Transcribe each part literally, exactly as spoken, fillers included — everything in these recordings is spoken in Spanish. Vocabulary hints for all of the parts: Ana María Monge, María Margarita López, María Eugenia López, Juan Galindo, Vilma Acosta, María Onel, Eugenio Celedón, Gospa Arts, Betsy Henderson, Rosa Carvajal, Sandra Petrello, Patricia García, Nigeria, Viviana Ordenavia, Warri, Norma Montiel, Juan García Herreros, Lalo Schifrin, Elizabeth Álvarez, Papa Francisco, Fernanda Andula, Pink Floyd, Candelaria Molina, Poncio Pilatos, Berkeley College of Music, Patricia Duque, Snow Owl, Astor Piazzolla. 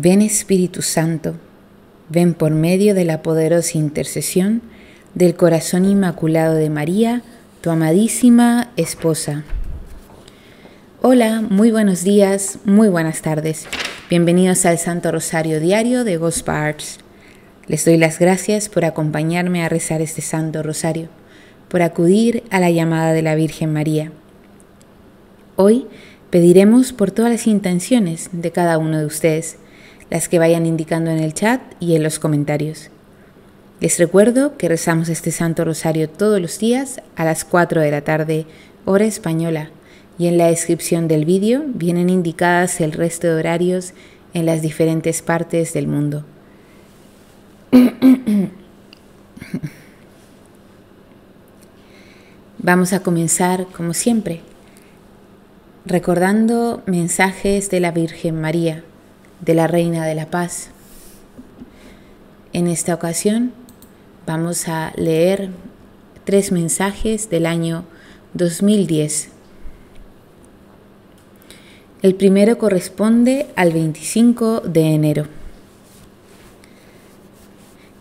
Ven Espíritu Santo, ven por medio de la poderosa intercesión del corazón inmaculado de María, tu amadísima esposa. Hola, muy buenos días, muy buenas tardes. Bienvenidos al Santo Rosario Diario de Gospa Arts. Les doy las gracias por acompañarme a rezar este Santo Rosario, por acudir a la llamada de la Virgen María. Hoy pediremos por todas las intenciones de cada uno de ustedes, las que vayan indicando en el chat y en los comentarios. Les recuerdo que rezamos este Santo Rosario todos los días a las cuatro de la tarde, hora española, y en la descripción del vídeo vienen indicadas el resto de horarios en las diferentes partes del mundo. Vamos a comenzar, como siempre, recordando mensajes de la Virgen María, de la Reina de la Paz. En esta ocasión vamos a leer tres mensajes del año dos mil diez. El primero corresponde al veinticinco de enero.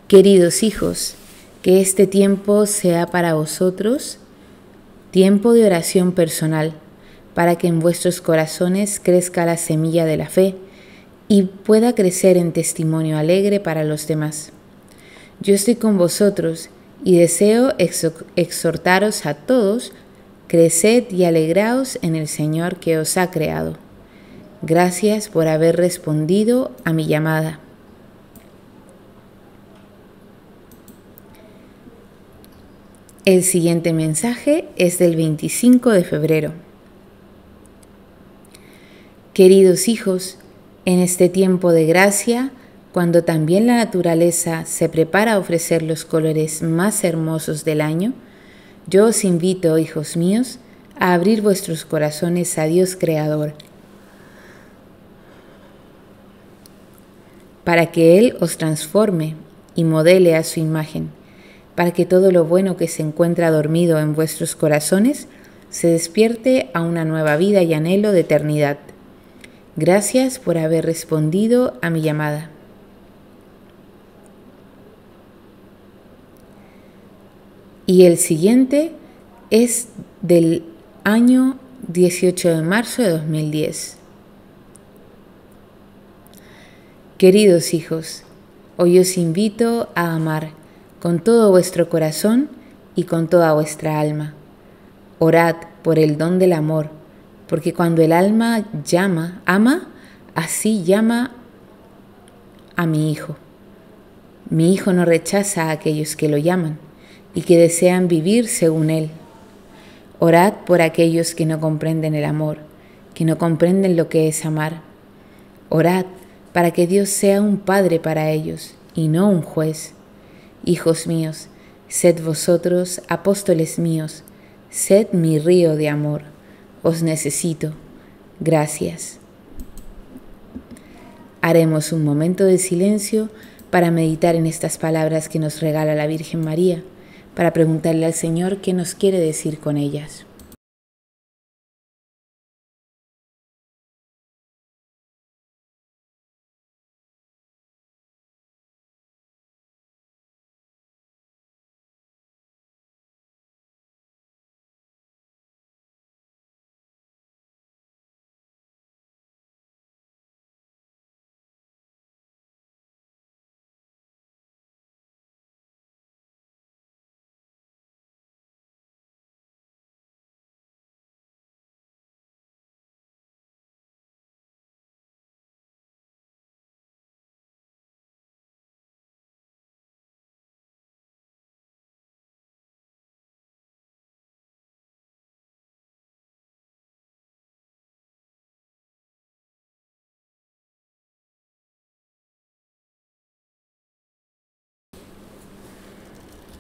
Queridos hijos, que este tiempo sea para vosotros tiempo de oración personal, para que en vuestros corazones crezca la semilla de la fe y pueda crecer en testimonio alegre para los demás. Yo estoy con vosotros y deseo exhortaros a todos, creced y alegraos en el Señor que os ha creado. Gracias por haber respondido a mi llamada. El siguiente mensaje es del veinticinco de febrero. Queridos hijos, en este tiempo de gracia, cuando también la naturaleza se prepara a ofrecer los colores más hermosos del año, yo os invito, hijos míos, a abrir vuestros corazones a Dios Creador, para que Él os transforme y modele a su imagen, para que todo lo bueno que se encuentra dormido en vuestros corazones se despierte a una nueva vida y anhelo de eternidad. Gracias por haber respondido a mi llamada. Y el siguiente es del año dieciocho de marzo de dos mil diez. Queridos hijos, hoy os invito a amar con todo vuestro corazón y con toda vuestra alma. Orad por el don del amor, porque cuando el alma llama, ama, así llama a mi hijo. Mi hijo no rechaza a aquellos que lo llaman y que desean vivir según él. Orad por aquellos que no comprenden el amor, que no comprenden lo que es amar. Orad para que Dios sea un padre para ellos y no un juez. Hijos míos, sed vosotros apóstoles míos, sed mi río de amor. Os necesito. Gracias. Haremos un momento de silencio para meditar en estas palabras que nos regala la Virgen María, para preguntarle al Señor qué nos quiere decir con ellas.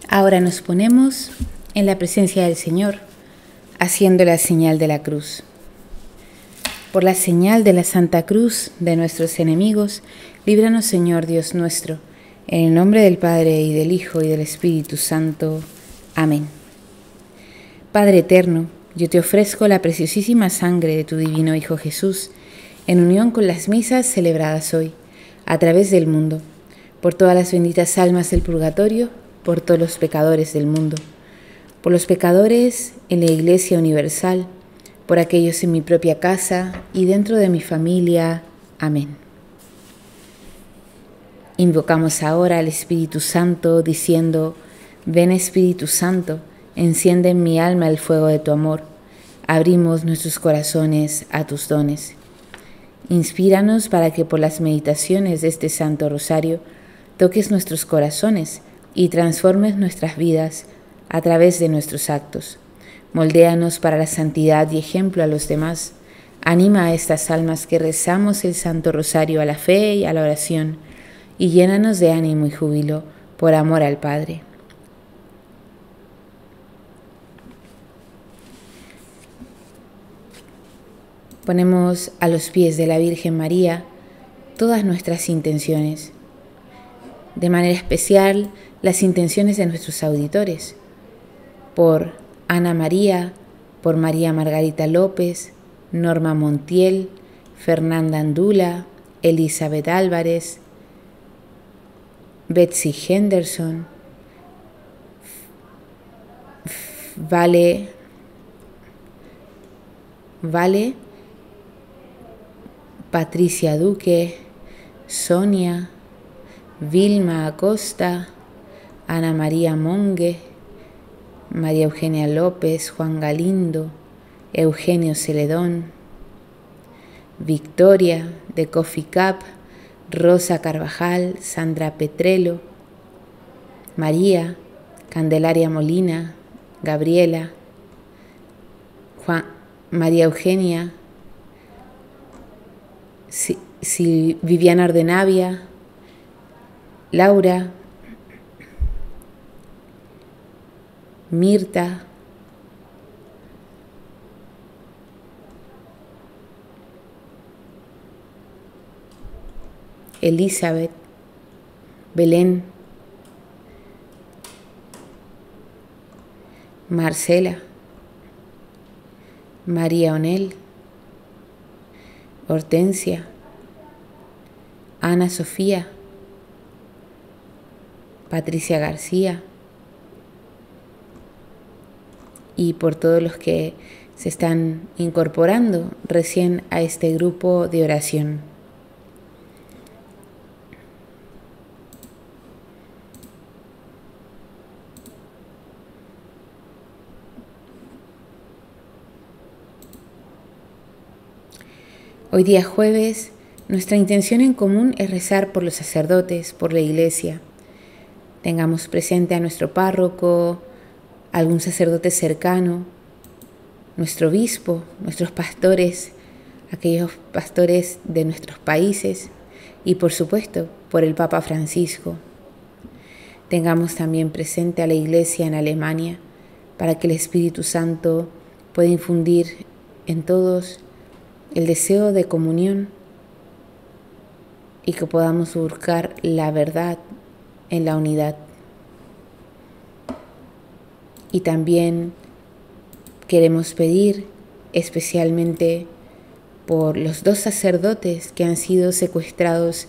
Ahora nos ponemos en la presencia del Señor, haciendo la señal de la cruz. Por la señal de la Santa Cruz de nuestros enemigos, líbranos, Señor Dios nuestro, en el nombre del Padre, y del Hijo, y del Espíritu Santo. Amén. Padre eterno, yo te ofrezco la preciosísima sangre de tu divino Hijo Jesús, en unión con las misas celebradas hoy, a través del mundo, por todas las benditas almas del purgatorio, por todos los pecadores del mundo, por los pecadores en la Iglesia Universal, por aquellos en mi propia casa y dentro de mi familia. Amén. Invocamos ahora al Espíritu Santo diciendo: Ven Espíritu Santo, enciende en mi alma el fuego de tu amor. Abrimos nuestros corazones a tus dones. Inspíranos para que por las meditaciones de este Santo Rosario toques nuestros corazones y transformes nuestras vidas a través de nuestros actos. Moldéanos para la santidad y ejemplo a los demás. Anima a estas almas que rezamos el Santo Rosario a la fe y a la oración, y llénanos de ánimo y júbilo por amor al Padre. Ponemos a los pies de la Virgen María todas nuestras intenciones, de manera especial las intenciones de nuestros auditores, por Ana María, por María Margarita López, Norma Montiel, Fernanda Andula, Elizabeth Álvarez, Betsy Henderson, Vale, Vale, Patricia Duque, Sonia, Vilma Acosta, Ana María Monge, María Eugenia López, Juan Galindo, Eugenio Celedón, Victoria de Coffee Cup, Rosa Carvajal, Sandra Petrello, María, Candelaria Molina, Gabriela, Juan, María Eugenia, Si, si, Viviana Ordenavia, Laura, Mirta, Elizabeth, Belén, Marcela, María Onel, Hortensia, Ana Sofía, Patricia García, y por todos los que se están incorporando recién a este grupo de oración. Hoy día jueves, nuestra intención en común es rezar por los sacerdotes, por la Iglesia. Tengamos presente a nuestro párroco, algún sacerdote cercano, nuestro obispo, nuestros pastores, aquellos pastores de nuestros países y, por supuesto, por el Papa Francisco. Tengamos también presente a la Iglesia en Alemania para que el Espíritu Santo pueda infundir en todos el deseo de comunión y que podamos buscar la verdad en la unidad. Y también queremos pedir especialmente por los dos sacerdotes que han sido secuestrados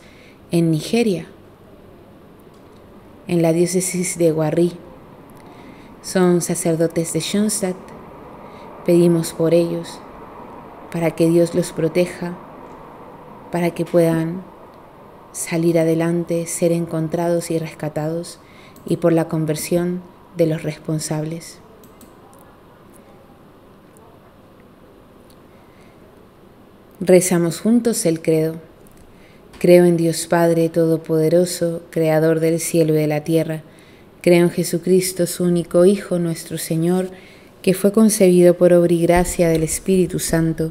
en Nigeria, en la diócesis de Warri. Son sacerdotes de Schoenstatt. Pedimos por ellos, para que Dios los proteja, para que puedan salir adelante, ser encontrados y rescatados, y por la conversión de los responsables. Rezamos juntos el credo. Creo en Dios Padre Todopoderoso, Creador del cielo y de la tierra. Creo en Jesucristo, su único Hijo, nuestro Señor, que fue concebido por obra y gracia del Espíritu Santo,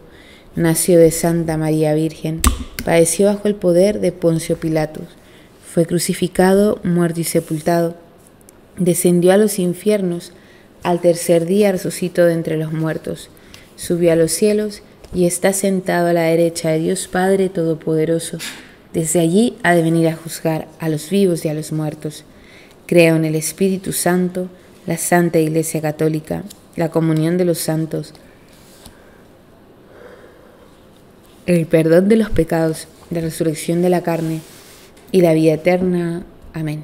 nació de Santa María Virgen, padeció bajo el poder de Poncio Pilatos, fue crucificado, muerto y sepultado, descendió a los infiernos, al tercer día resucitó de entre los muertos, subió a los cielos y está sentado a la derecha de Dios Padre Todopoderoso. Desde allí ha de venir a juzgar a los vivos y a los muertos. Creo en el Espíritu Santo, la Santa Iglesia Católica, la comunión de los santos, el perdón de los pecados, la resurrección de la carne y la vida eterna. Amén.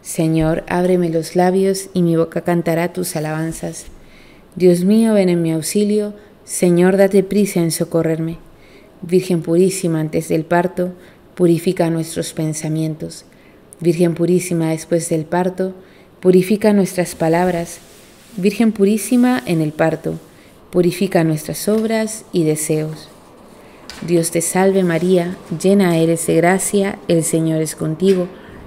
Señor, ábreme los labios y mi boca cantará tus alabanzas. Dios mío, ven en mi auxilio. Señor, date prisa en socorrerme. Virgen purísima antes del parto, purifica nuestros pensamientos. Virgen purísima después del parto, purifica nuestras palabras. Virgen purísima en el parto, purifica nuestras obras y deseos. Dios te salve María, llena eres de gracia, el Señor es contigo.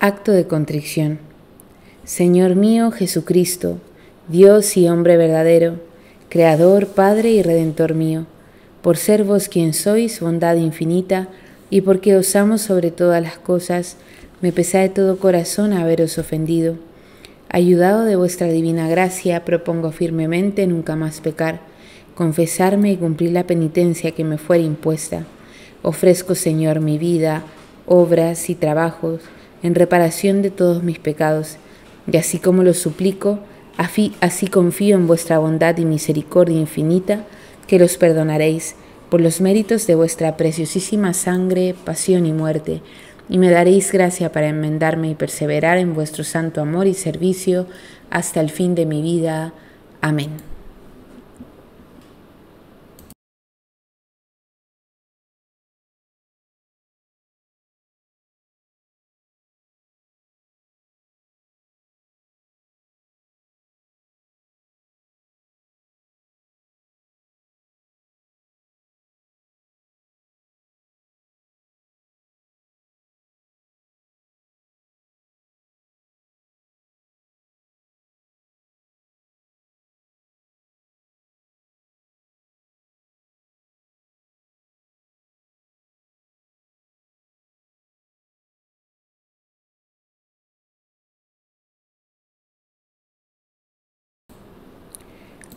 Acto de contrición. Señor mío Jesucristo, Dios y hombre verdadero, Creador, Padre y Redentor mío, por ser vos quien sois, bondad infinita, y porque os amo sobre todas las cosas, me pesa de todo corazón haberos ofendido. Ayudado de vuestra divina gracia, propongo firmemente nunca más pecar, confesarme y cumplir la penitencia que me fuera impuesta. Ofrezco, Señor, mi vida, obras y trabajos, en reparación de todos mis pecados, y así como lo suplico, así confío en vuestra bondad y misericordia infinita, que los perdonaréis por los méritos de vuestra preciosísima sangre, pasión y muerte, y me daréis gracia para enmendarme y perseverar en vuestro santo amor y servicio hasta el fin de mi vida. Amén.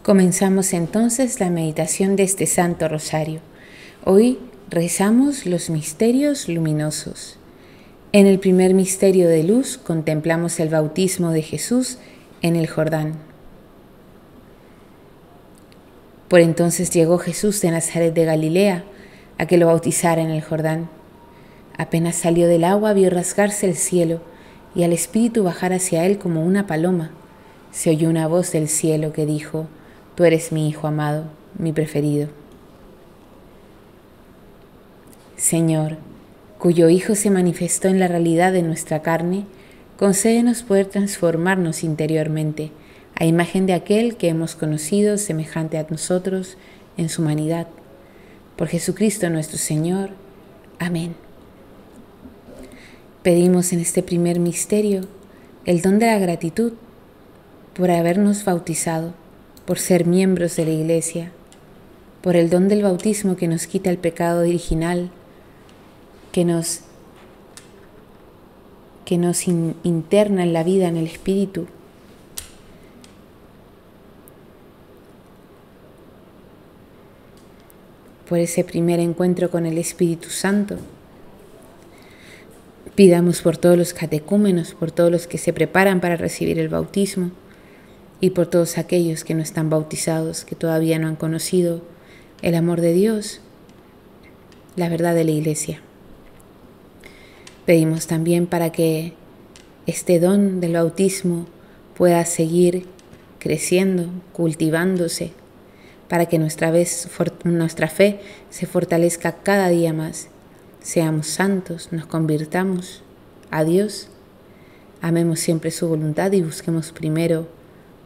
Comenzamos entonces la meditación de este Santo Rosario. Hoy rezamos los misterios luminosos. En el primer misterio de luz contemplamos el bautismo de Jesús en el Jordán. Por entonces llegó Jesús de Nazaret de Galilea a que lo bautizara en el Jordán. Apenas salió del agua vio rasgarse el cielo y al Espíritu bajar hacia él como una paloma. Se oyó una voz del cielo que dijo: Tú eres mi Hijo amado, mi preferido. Señor, cuyo Hijo se manifestó en la realidad de nuestra carne, concédenos poder transformarnos interiormente a imagen de aquel que hemos conocido semejante a nosotros en su humanidad. Por Jesucristo nuestro Señor. Amén. Pedimos en este primer misterio el don de la gratitud por habernos bautizado, por ser miembros de la Iglesia, por el don del bautismo que nos quita el pecado original, que nos que nos in- interna en la vida, en el espíritu. Por ese primer encuentro con el Espíritu Santo. Pidamos por todos los catecúmenos, por todos los que se preparan para recibir el bautismo y por todos aquellos que no están bautizados, que todavía no han conocido el amor de Dios, la verdad de la Iglesia. Pedimos también para que este don del bautismo pueda seguir creciendo, cultivándose, para que nuestra, vez, nuestra fe se fortalezca cada día más. Seamos santos, nos convirtamos a Dios, amemos siempre su voluntad y busquemos primero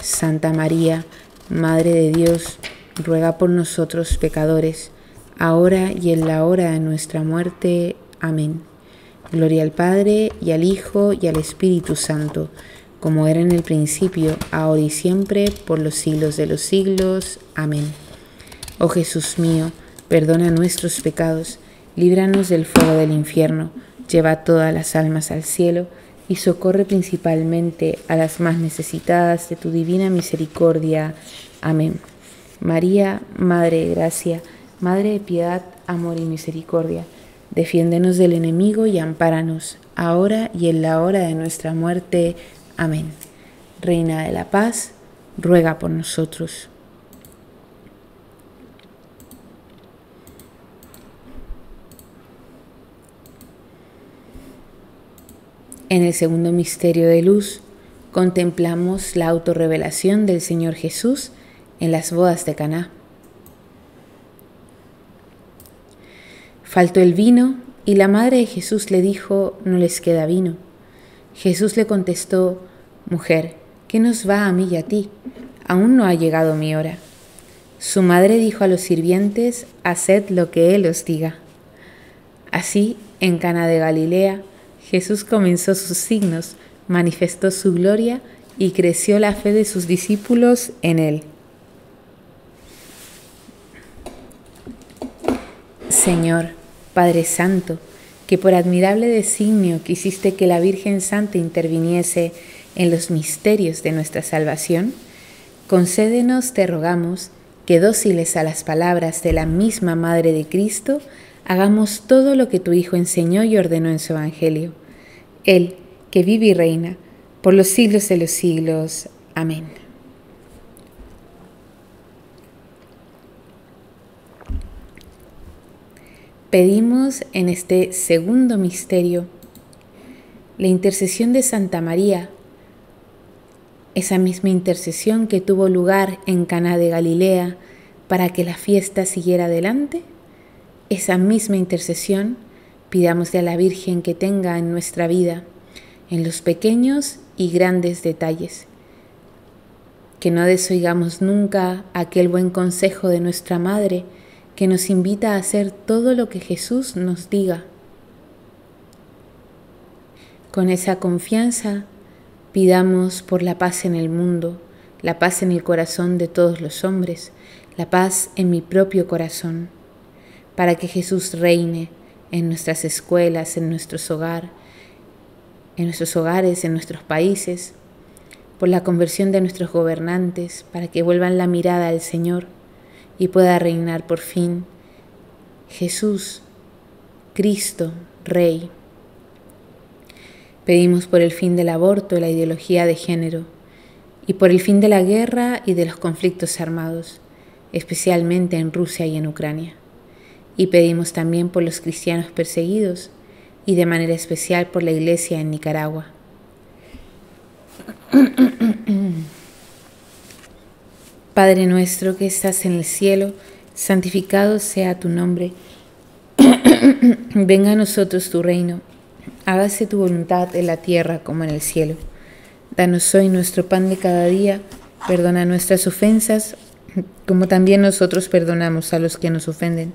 Santa María, Madre de Dios, ruega por nosotros pecadores, ahora y en la hora de nuestra muerte. Amén. Gloria al Padre, y al Hijo, y al Espíritu Santo, como era en el principio, ahora y siempre, por los siglos de los siglos. Amén. Oh Jesús mío, perdona nuestros pecados, líbranos del fuego del infierno, lleva todas las almas al cielo y socorre principalmente a las más necesitadas de tu divina misericordia. Amén. María, Madre de Gracia, Madre de Piedad, Amor y Misericordia, defiéndenos del enemigo y ampáranos, ahora y en la hora de nuestra muerte. Amén. Reina de la Paz, ruega por nosotros. En el segundo misterio de luz, contemplamos la autorrevelación del Señor Jesús en las bodas de Caná. Faltó el vino y la madre de Jesús le dijo, no les queda vino. Jesús le contestó, mujer, ¿qué nos va a mí y a ti? Aún no ha llegado mi hora. Su madre dijo a los sirvientes, haced lo que él os diga. Así, en Caná de Galilea, Jesús comenzó sus signos, manifestó su gloria y creció la fe de sus discípulos en él. Señor, Padre Santo, que por admirable designio quisiste que la Virgen Santa interviniese en los misterios de nuestra salvación, concédenos, te rogamos, que dóciles a las palabras de la misma Madre de Cristo, hagamos todo lo que tu Hijo enseñó y ordenó en su Evangelio. Él, que vive y reina, por los siglos de los siglos. Amén. Pedimos en este segundo misterio la intercesión de Santa María, esa misma intercesión que tuvo lugar en Caná de Galilea para que la fiesta siguiera adelante. Esa misma intercesión pidamos de la Virgen que tenga en nuestra vida, en los pequeños y grandes detalles. Que no desoigamos nunca aquel buen consejo de nuestra Madre que nos invita a hacer todo lo que Jesús nos diga. Con esa confianza pidamos por la paz en el mundo, la paz en el corazón de todos los hombres, la paz en mi propio corazón, para que Jesús reine en nuestras escuelas, en nuestros hogares, en nuestros hogares, en nuestros países, por la conversión de nuestros gobernantes, para que vuelvan la mirada al Señor y pueda reinar por fin Jesús, Cristo, Rey. Pedimos por el fin del aborto y la ideología de género, y por el fin de la guerra y de los conflictos armados, especialmente en Rusia y en Ucrania. Y pedimos también por los cristianos perseguidos, y de manera especial por la Iglesia en Nicaragua. Padre nuestro que estás en el cielo, santificado sea tu nombre. Venga a nosotros tu reino. Hágase tu voluntad en la tierra como en el cielo. Danos hoy nuestro pan de cada día. Perdona nuestras ofensas, como también nosotros perdonamos a los que nos ofenden.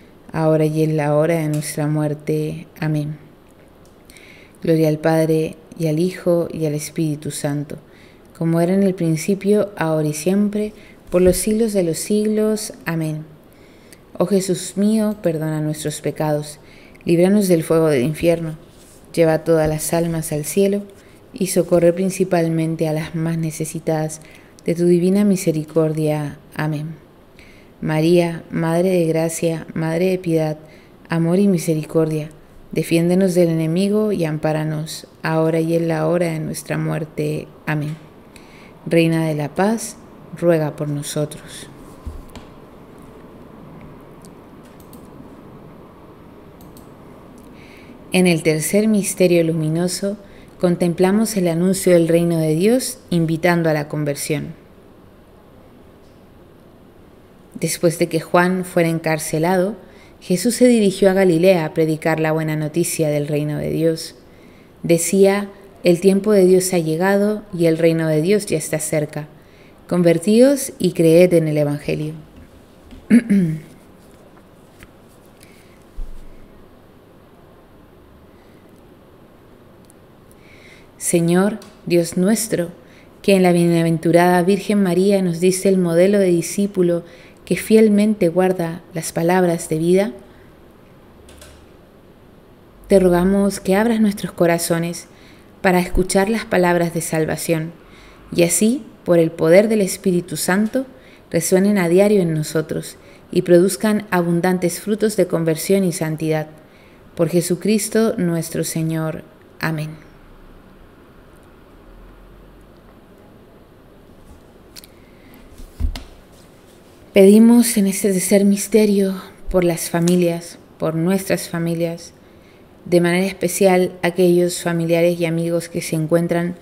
ahora y en la hora de nuestra muerte. Amén. Gloria al Padre, y al Hijo, y al Espíritu Santo, como era en el principio, ahora y siempre, por los siglos de los siglos. Amén. Oh Jesús mío, perdona nuestros pecados, líbranos del fuego del infierno, lleva todas las almas al cielo, y socorre principalmente a las más necesitadas de tu divina misericordia. Amén. María, Madre de Gracia, Madre de Piedad, Amor y Misericordia, defiéndenos del enemigo y ampáranos, ahora y en la hora de nuestra muerte. Amén. Reina de la Paz, ruega por nosotros. En el tercer misterio luminoso, contemplamos el anuncio del reino de Dios, invitando a la conversión. Después de que Juan fuera encarcelado, Jesús se dirigió a Galilea a predicar la buena noticia del reino de Dios. Decía, el tiempo de Dios ha llegado y el reino de Dios ya está cerca. Convertíos y creed en el Evangelio. Señor, Dios nuestro, que en la bienaventurada Virgen María nos diste el modelo de discípulo que fielmente guarda las palabras de vida, te rogamos que abras nuestros corazones para escuchar las palabras de salvación y así, por el poder del Espíritu Santo, resuenen a diario en nosotros y produzcan abundantes frutos de conversión y santidad. Por Jesucristo nuestro Señor. Amén. Pedimos en este tercer misterio por las familias, por nuestras familias, de manera especial aquellos familiares y amigos que se encuentran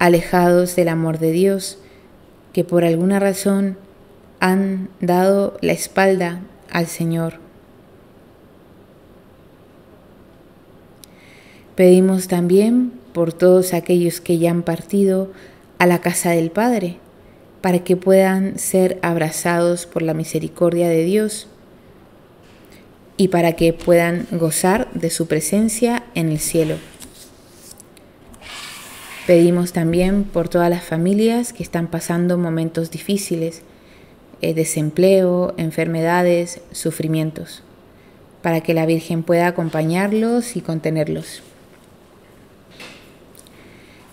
alejados del amor de Dios, que por alguna razón han dado la espalda al Señor. Pedimos también por todos aquellos que ya han partido a la casa del Padre, para que puedan ser abrazados por la misericordia de Dios y para que puedan gozar de su presencia en el cielo. Pedimos también por todas las familias que están pasando momentos difíciles, eh, desempleo, enfermedades, sufrimientos, para que la Virgen pueda acompañarlos y contenerlos.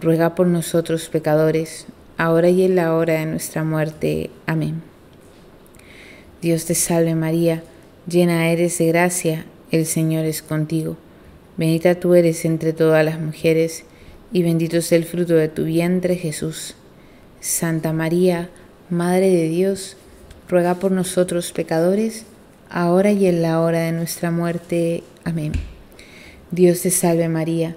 ruega por nosotros pecadores, ahora y en la hora de nuestra muerte. Amén. Dios te salve María, llena eres de gracia, el Señor es contigo. Bendita tú eres entre todas las mujeres, y bendito es el fruto de tu vientre, Jesús. Santa María, Madre de Dios, ruega por nosotros pecadores, ahora y en la hora de nuestra muerte. Amén. Dios te salve María,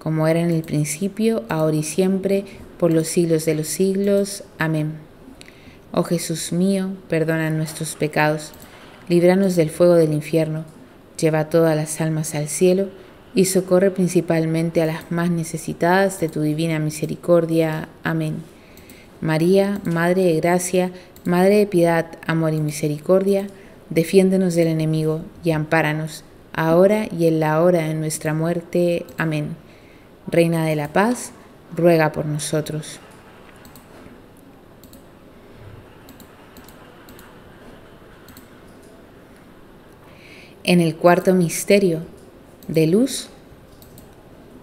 como era en el principio, ahora y siempre, por los siglos de los siglos. Amén. Oh Jesús mío, perdona nuestros pecados, líbranos del fuego del infierno, lleva todas las almas al cielo, y socorre principalmente a las más necesitadas de tu divina misericordia. Amén. María, Madre de Gracia, Madre de Piedad, Amor y Misericordia, defiéndenos del enemigo, y ampáranos, ahora y en la hora de nuestra muerte. Amén. Reina de la Paz, ruega por nosotros. En el cuarto misterio de luz,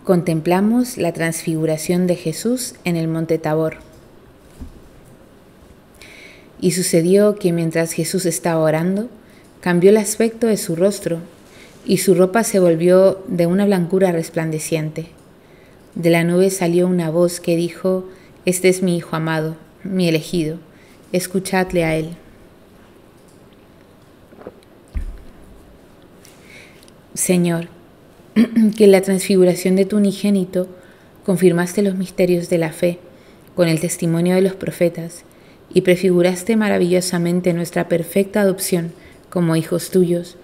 contemplamos la transfiguración de Jesús en el monte Tabor. Y sucedió que mientras Jesús estaba orando, cambió el aspecto de su rostro, y su ropa se volvió de una blancura resplandeciente. De la nube salió una voz que dijo: Este es mi Hijo amado, mi elegido, escuchadle a él. Señor, que en la transfiguración de tu unigénito confirmaste los misterios de la fe con el testimonio de los profetas y prefiguraste maravillosamente nuestra perfecta adopción como hijos tuyos,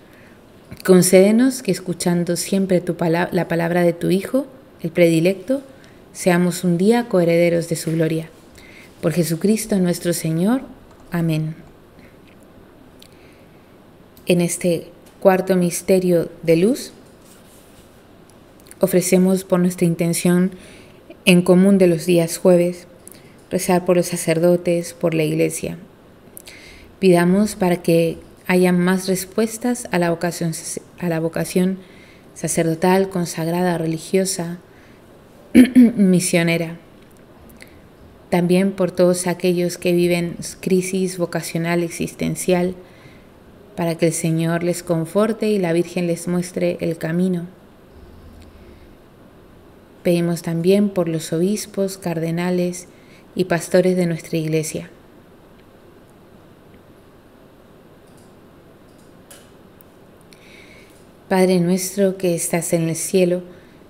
concédenos que escuchando siempre tu pala- la palabra de tu Hijo, el predilecto, seamos un día coherederos de su gloria. Por Jesucristo nuestro Señor. Amén. En este cuarto misterio de luz, ofrecemos por nuestra intención en común de los días jueves, rezar por los sacerdotes, por la iglesia. Pidamos para que haya más respuestas a la vocación, a la vocación sacerdotal, consagrada, religiosa, misionera. También por todos aquellos que viven crisis vocacional existencial, para que el Señor les conforte y la Virgen les muestre el camino. Pedimos también por los obispos, cardenales y pastores de nuestra iglesia. Padre nuestro que estás en el cielo,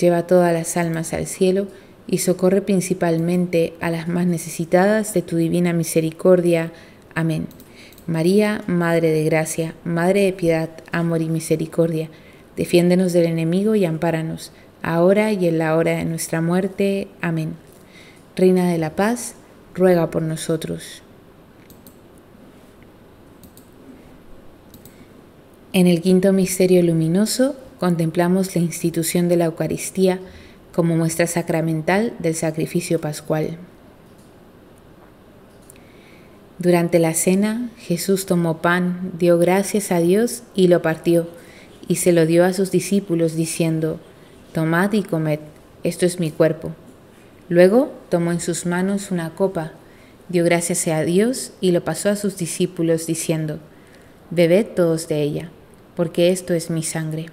lleva todas las almas al cielo y socorre principalmente a las más necesitadas de tu divina misericordia. Amén. María, Madre de Gracia, Madre de Piedad, Amor y Misericordia, defiéndenos del enemigo y ampáranos, ahora y en la hora de nuestra muerte. Amén. Reina de la Paz, ruega por nosotros. En el quinto misterio luminoso contemplamos la institución de la Eucaristía como muestra sacramental del sacrificio pascual. Durante la cena, Jesús tomó pan, dio gracias a Dios y lo partió, y se lo dio a sus discípulos diciendo, «Tomad y comed, esto es mi cuerpo». Luego tomó en sus manos una copa, dio gracias a Dios y lo pasó a sus discípulos diciendo, «Bebed todos de ella, porque esto es mi sangre».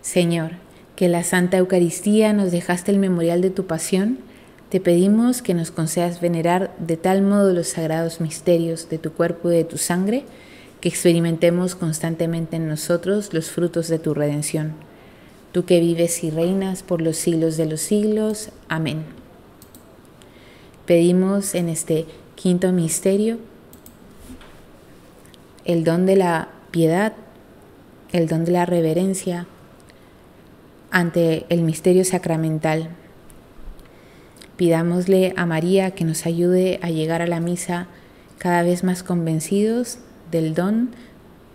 Señor, que en la Santa Eucaristía nos dejaste el memorial de tu pasión, te pedimos que nos concedas venerar de tal modo los sagrados misterios de tu cuerpo y de tu sangre, que experimentemos constantemente en nosotros los frutos de tu redención. Tú que vives y reinas por los siglos de los siglos. Amén. Pedimos en este quinto misterio el don de la piedad, el don de la reverencia ante el misterio sacramental. Pidámosle a María que nos ayude a llegar a la misa cada vez más convencidos del don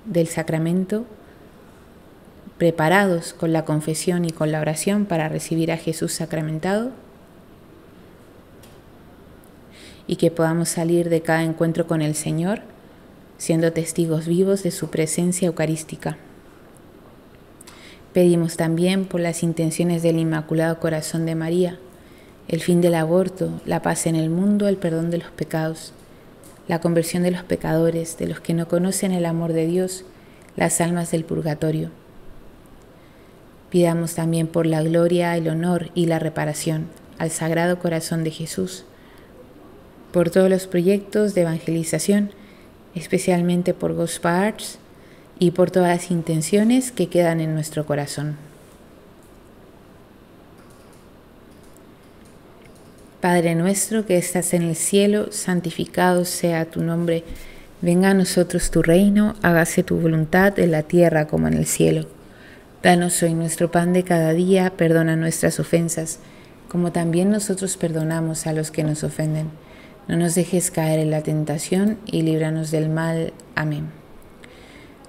del sacramento, preparados con la confesión y con la oración para recibir a Jesús sacramentado, y que podamos salir de cada encuentro con el Señor siendo testigos vivos de su presencia eucarística. Pedimos también por las intenciones del Inmaculado Corazón de María, el fin del aborto, la paz en el mundo, el perdón de los pecados, la conversión de los pecadores, de los que no conocen el amor de Dios, las almas del purgatorio. Pidamos también por la gloria, el honor y la reparación al Sagrado Corazón de Jesús, por todos los proyectos de evangelización, especialmente por Gospa Arts y por todas las intenciones que quedan en nuestro corazón. Padre nuestro que estás en el cielo, santificado sea tu nombre. Venga a nosotros tu reino, hágase tu voluntad en la tierra como en el cielo. Danos hoy nuestro pan de cada día, perdona nuestras ofensas, como también nosotros perdonamos a los que nos ofenden. No nos dejes caer en la tentación y líbranos del mal. Amén.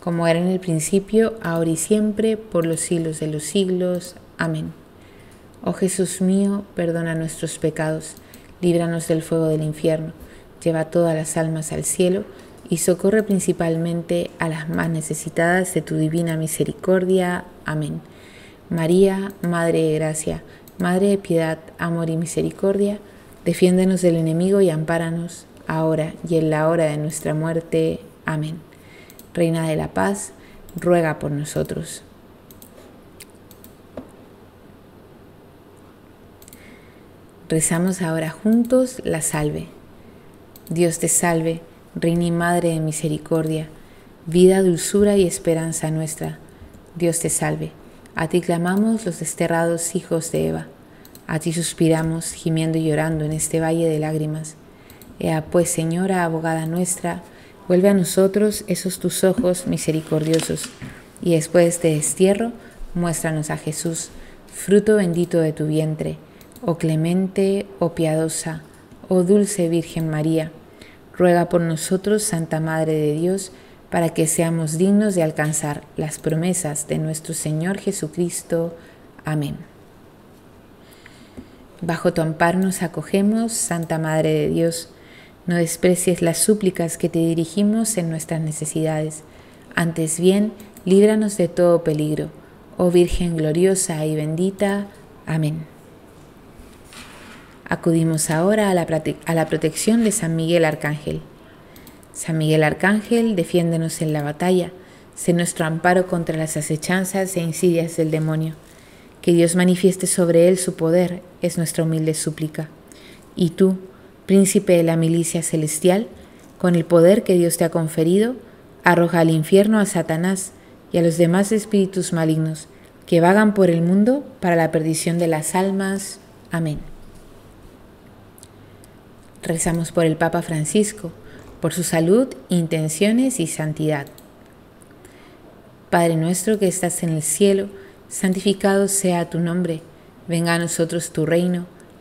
como era en el principio, ahora y siempre, por los siglos de los siglos. Amén. Oh Jesús mío, perdona nuestros pecados, líbranos del fuego del infierno, lleva todas las almas al cielo y socorre principalmente a las más necesitadas de tu divina misericordia. Amén. María, Madre de Gracia, Madre de Piedad, Amor y Misericordia, defiéndenos del enemigo y ampáranos ahora y en la hora de nuestra muerte. Amén. Reina de la Paz, ruega por nosotros. Rezamos ahora juntos la salve. Dios te salve, Reina y Madre de Misericordia, vida, dulzura y esperanza nuestra. Dios te salve, a ti clamamos los desterrados hijos de Eva. A ti suspiramos, gimiendo y llorando en este valle de lágrimas. Ea pues, Señora, abogada nuestra, vuelve a nosotros esos tus ojos misericordiosos, y después de destierro, muéstranos a Jesús, fruto bendito de tu vientre. Oh clemente, oh piadosa, oh dulce Virgen María, ruega por nosotros, Santa Madre de Dios, para que seamos dignos de alcanzar las promesas de nuestro Señor Jesucristo. Amén. Bajo tu amparo nos acogemos, Santa Madre de Dios. No desprecies las súplicas que te dirigimos en nuestras necesidades. Antes bien, líbranos de todo peligro. Oh Virgen gloriosa y bendita. Amén. Acudimos ahora a la, prote a la protección de San Miguel Arcángel. San Miguel Arcángel, defiéndenos en la batalla, sé nuestro amparo contra las acechanzas e insidias del demonio. Que Dios manifieste sobre él su poder, es nuestra humilde súplica. Y tú, príncipe de la milicia celestial, con el poder que Dios te ha conferido, arroja al infierno a Satanás y a los demás espíritus malignos que vagan por el mundo para la perdición de las almas. Amén. Rezamos por el Papa Francisco, por su salud, intenciones y santidad. Padre nuestro que estás en el cielo, santificado sea tu nombre. Venga a nosotros tu reino,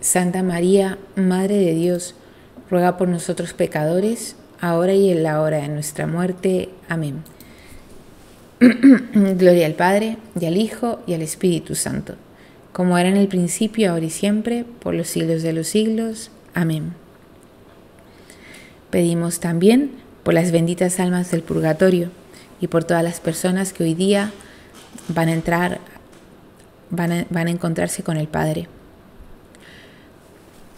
Santa María, Madre de Dios, ruega por nosotros pecadores, ahora y en la hora de nuestra muerte. Amén. Gloria al Padre, y al Hijo, y al Espíritu Santo, como era en el principio, ahora y siempre, por los siglos de los siglos. Amén. Pedimos también por las benditas almas del purgatorio y por todas las personas que hoy día van a entrar, van a, van a encontrarse con el Padre.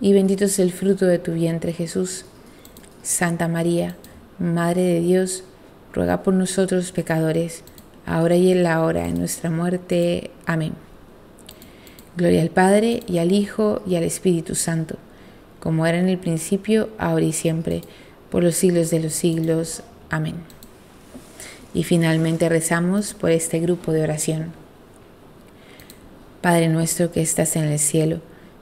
y bendito es el fruto de tu vientre Jesús. Santa María, Madre de Dios, ruega por nosotros pecadores, ahora y en la hora de nuestra muerte. Amén. Gloria al Padre, y al Hijo, y al Espíritu Santo, como era en el principio, ahora y siempre, por los siglos de los siglos. Amén. Y finalmente rezamos por este grupo de oración. Padre nuestro que estás en el cielo,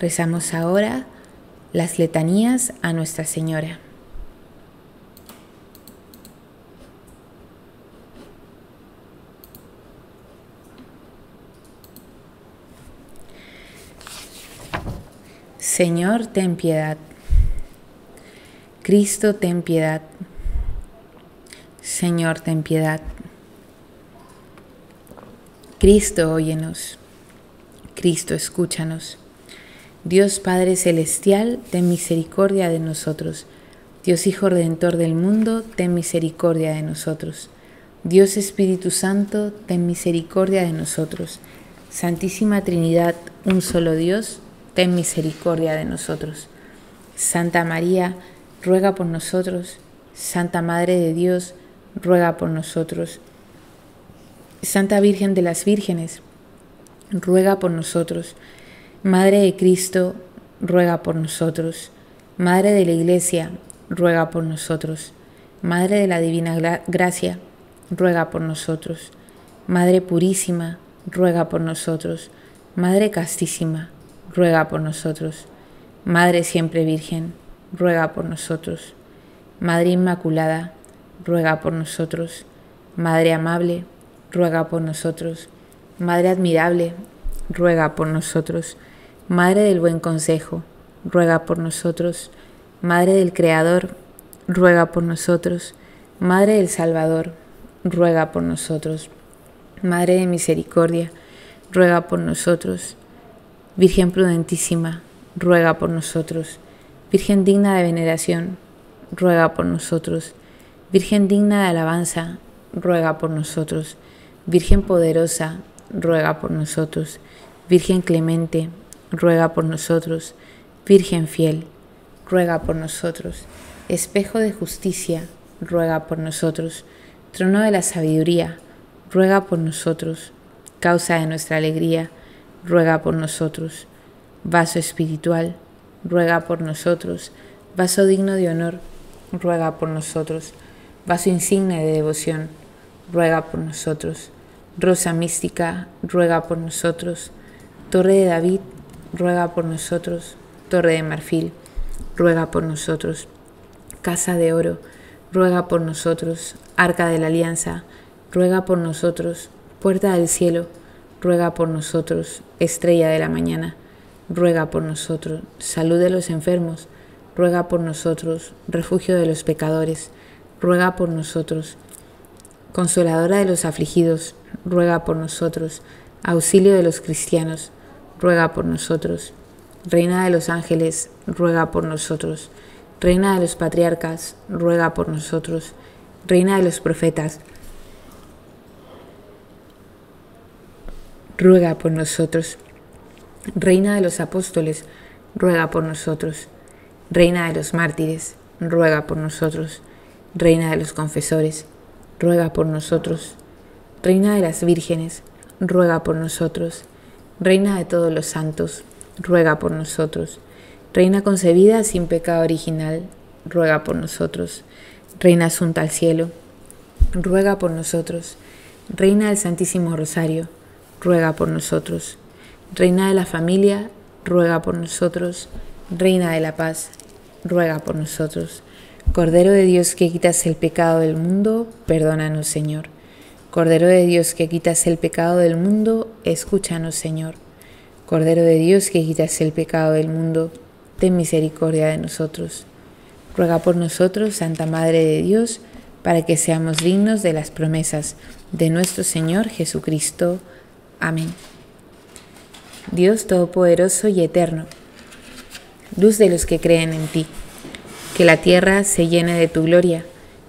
Rezamos ahora las letanías a Nuestra Señora. Señor, ten piedad. Cristo, ten piedad. Señor, ten piedad. Cristo, óyenos. Cristo, escúchanos. Dios Padre Celestial, ten misericordia de nosotros. Dios Hijo Redentor del mundo, ten misericordia de nosotros. Dios Espíritu Santo, ten misericordia de nosotros. Santísima Trinidad, un solo Dios, ten misericordia de nosotros. Santa María, ruega por nosotros. Santa Madre de Dios, ruega por nosotros. Santa Virgen de las Vírgenes, ruega por nosotros. Madre de Cristo, ruega por nosotros. Madre de la Iglesia, ruega por nosotros. Madre de la Divina Gracia, ruega por nosotros. Madre Purísima, ruega por nosotros. Madre Castísima, ruega por nosotros. Madre siempre Virgen, ruega por nosotros. Madre Inmaculada, ruega por nosotros. Madre amable, ruega por nosotros. Madre admirable, ruega por nosotros. Madre del buen consejo, ruega por nosotros. Madre del Creador, ruega por nosotros. Madre del Salvador, ruega por nosotros. Madre de misericordia, ruega por nosotros. Virgen prudentísima, ruega por nosotros. Virgen digna de veneración, ruega por nosotros. Virgen digna de alabanza, ruega por nosotros. Virgen poderosa, ruega por nosotros. Virgen clemente, ruega por nosotros. Virgen fiel, ruega por nosotros. Espejo de justicia, ruega por nosotros. Trono de la sabiduría, ruega por nosotros. Causa de nuestra alegría, ruega por nosotros. Vaso espiritual, ruega por nosotros. Vaso digno de honor, ruega por nosotros. Vaso insigne de devoción, ruega por nosotros. Rosa mística, ruega por nosotros. Torre de David, ruega por nosotros. Torre de marfil, ruega por nosotros. Casa de oro, ruega por nosotros. Arca de la alianza, ruega por nosotros. Puerta del cielo, ruega por nosotros. Estrella de la mañana, ruega por nosotros. Salud de los enfermos, ruega por nosotros. Refugio de los pecadores, ruega por nosotros. Consoladora de los afligidos, ruega por nosotros. Auxilio de los cristianos, ruega por nosotros. Reina de los ángeles, ruega por nosotros. Reina de los patriarcas, ruega por nosotros. Reina de los profetas, ruega por nosotros. Reina de los apóstoles, ruega por nosotros. Reina de los mártires, ruega por nosotros. Reina de los confesores, ruega por nosotros. Reina de las vírgenes, ruega por nosotros. Reina de todos los santos, ruega por nosotros. Reina concebida sin pecado original, ruega por nosotros. Reina asunta al cielo, ruega por nosotros. Reina del Santísimo Rosario, ruega por nosotros. Reina de la familia, ruega por nosotros. Reina de la paz, ruega por nosotros. Cordero de Dios que quitas el pecado del mundo, perdónanos, Señor. Cordero de Dios que quitas el pecado del mundo, escúchanos, Señor. Cordero de Dios que quitas el pecado del mundo, ten misericordia de nosotros. Ruega por nosotros, Santa Madre de Dios, para que seamos dignos de las promesas de nuestro Señor Jesucristo. Amén. Dios Todopoderoso y Eterno, luz de los que creen en ti, que la tierra se llene de tu gloria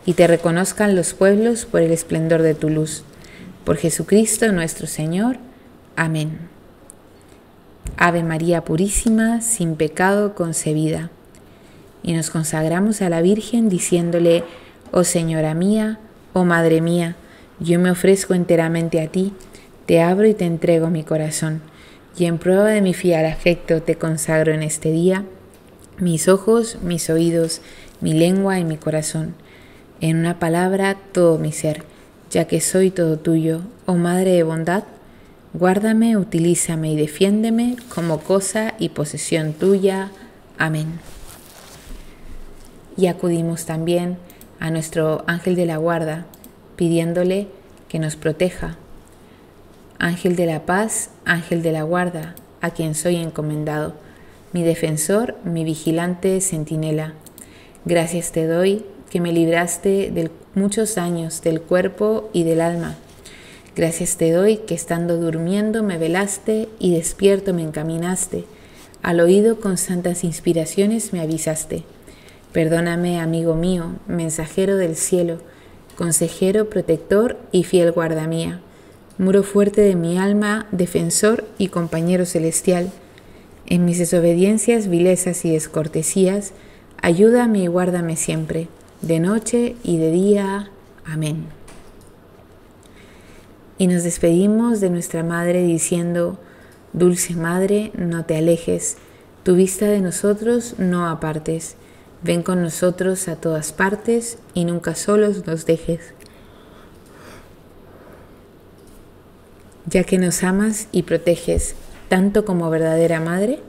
y te reconozcan los pueblos por el esplendor de tu luz. Por Jesucristo nuestro Señor. Amén. Ave María purísima, sin pecado concebida. Y nos consagramos a la Virgen diciéndole: oh Señora mía, oh Madre mía, yo me ofrezco enteramente a ti, te abro y te entrego mi corazón, y en prueba de mi fiel afecto te consagro en este día mis ojos, mis oídos, mi lengua y mi corazón, en una palabra todo mi ser, ya que soy todo tuyo. Oh Madre de bondad, guárdame, utilízame y defiéndeme como cosa y posesión tuya. Amén. Y acudimos también a nuestro ángel de la guarda, pidiéndole que nos proteja. Ángel de la paz, ángel de la guarda, a quien soy encomendado, mi defensor, mi vigilante centinela. Gracias te doy que me libraste de muchos daños del cuerpo y del alma. Gracias te doy que estando durmiendo me velaste y despierto me encaminaste. Al oído con santas inspiraciones me avisaste. Perdóname, amigo mío, mensajero del cielo, consejero, protector y fiel guarda mía, muro fuerte de mi alma, defensor y compañero celestial. En mis desobediencias, vilezas y descortesías, ayúdame y guárdame siempre, de noche y de día. Amén. Y nos despedimos de nuestra Madre diciendo: dulce Madre, no te alejes, tu vista de nosotros no apartes. Ven con nosotros a todas partes y nunca solos nos dejes. Ya que nos amas y proteges tanto como verdadera Madre,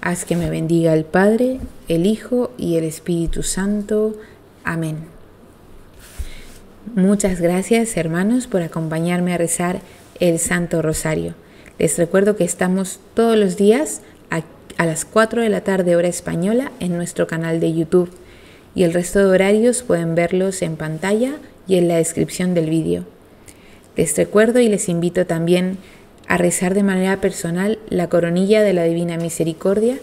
haz que me bendiga el Padre, el Hijo y el Espíritu Santo. Amén. Muchas gracias, hermanos, por acompañarme a rezar el Santo Rosario. Les recuerdo que estamos todos los días a las cuatro de la tarde hora española en nuestro canal de YouTube, y el resto de horarios pueden verlos en pantalla y en la descripción del vídeo. Les recuerdo y les invito también a rezar de manera personal la coronilla de la Divina Misericordia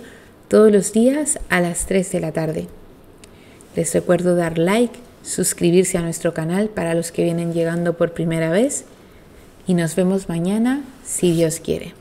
todos los días a las tres de la tarde. Les recuerdo dar like, suscribirse a nuestro canal para los que vienen llegando por primera vez, y nos vemos mañana si Dios quiere.